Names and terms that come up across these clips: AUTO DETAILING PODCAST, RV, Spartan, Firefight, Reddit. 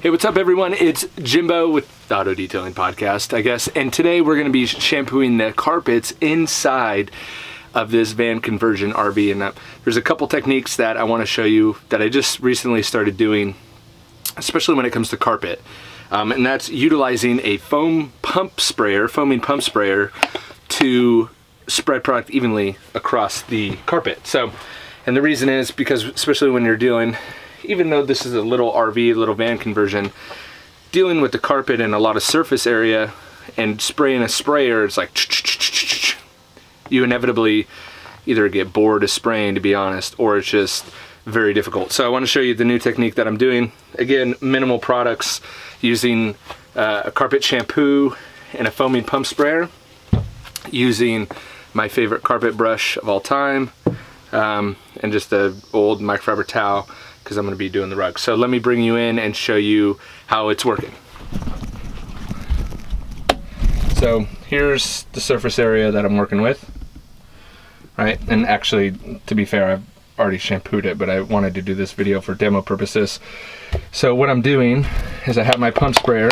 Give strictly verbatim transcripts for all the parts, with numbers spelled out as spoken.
Hey, what's up everyone? It's Jimbo with Auto Detailing Podcast, I guess. And today we're gonna be shampooing the carpets inside of this van conversion R V. And uh, there's a couple techniques that I wanna show you that I just recently started doing, especially when it comes to carpet. Um, and that's utilizing a foam pump sprayer, foaming pump sprayer, to spread product evenly across the carpet. So, and the reason is because, especially when you're dealing, even though this is a little R V, little van conversion, dealing with the carpet and a lot of surface area and spraying a sprayer, it's like, you inevitably either get bored of spraying, to be honest, or it's just very difficult. So I want to show you the new technique that I'm doing. Again, minimal products, using uh, a carpet shampoo and a foaming pump sprayer, using my favorite carpet brush of all time, um, and just an old microfiber towel, because I'm going to be doing the rug. So let me bring you in and show you how it's working. So here's the surface area that I'm working with, right? And actually, to be fair, I've already shampooed it, but I wanted to do this video for demo purposes. So what I'm doing is I have my pump sprayer,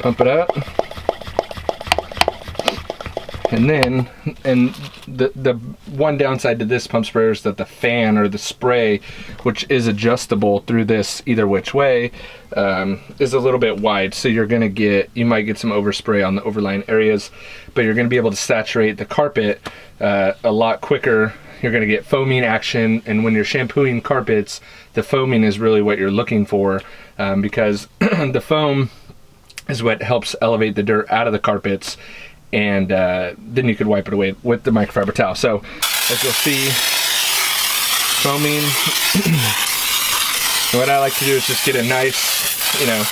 pump it up, and then, and the, the one downside to this pump sprayer is that the fan or the spray, which is adjustable through this either which way, um, is a little bit wide. So you're gonna get, you might get some overspray on the overlying areas, but you're gonna be able to saturate the carpet uh, a lot quicker. You're gonna get foaming action, and when you're shampooing carpets, the foaming is really what you're looking for, um, because the foam is what helps elevate the dirt out of the carpets, and uh, then you could wipe it away with the microfiber towel. So as you'll see, foaming. What I like to do is just get a nice, you know,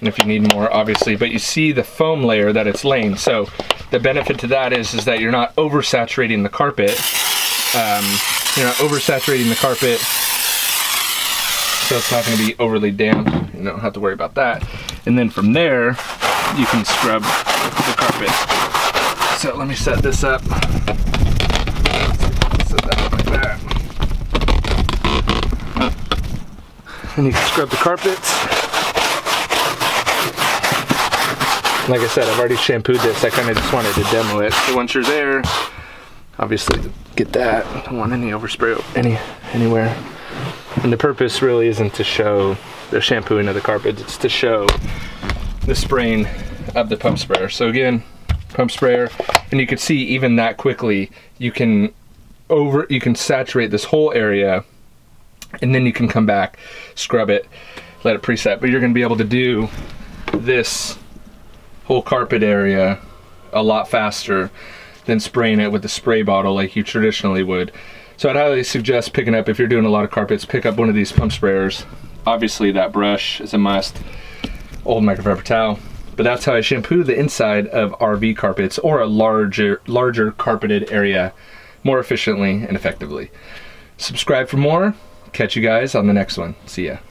and if you need more, obviously, but you see the foam layer that it's laying. So the benefit to that is, is that you're not oversaturating the carpet. Um, you're not oversaturating the carpet, so it's not gonna be overly damp. You don't have to worry about that. And then from there, you can scrub the carpet. So let me set this up. Set that up like that. And you can scrub the carpets. Like I said, I've already shampooed this. I kind of just wanted to demo it. So once you're there, obviously get that. I don't want any overspray any anywhere. And the purpose really isn't to show the shampooing of the carpet. It's to show the spraying of the pump sprayer. So again, pump sprayer, and you can see even that quickly you can over you can saturate this whole area, and then you can come back, scrub it, let it preset. But you're going to be able to do this whole carpet area a lot faster than spraying it with a spray bottle like you traditionally would. So I'd highly suggest picking up, if you're doing a lot of carpets, pick up one of these pump sprayers. Obviously that brush is a must, old microfiber towel. But that's how I shampoo the inside of R V carpets, or a larger larger carpeted area, more efficiently and effectively. Subscribe for more. Catch you guys on the next one. See ya.